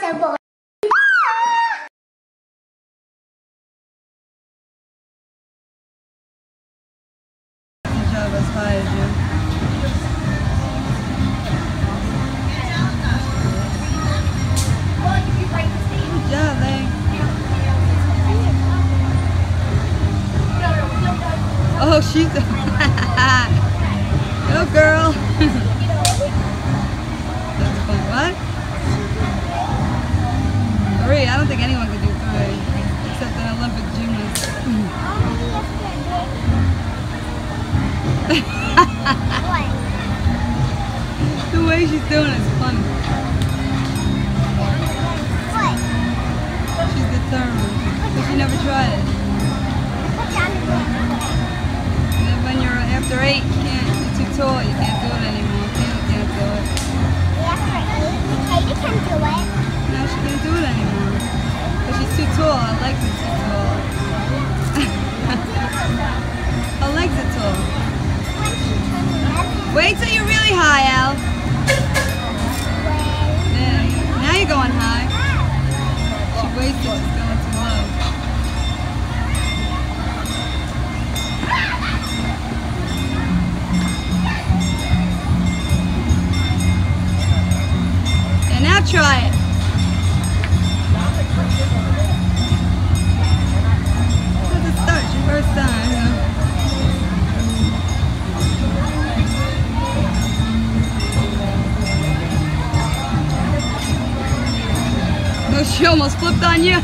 possible. Oh, she's a no girl. That's cool. What? Three. I don't think anyone could do three except an Olympic gymnast. The way she's doing it is funny. She's determined, but she never tried it. When you're after 8, you can't, you're too tall, you can't do it anymore. You can't do it. After 8, Katie can do it. No, she can't do it anymore. But she's too tall, her legs are too tall. Her legs are tall. Wait till you're really high, Al. Yeah, now you're going high. She waits till she's going too low. Try it. How's it start? Your first time, huh? Oh, she almost flipped on you.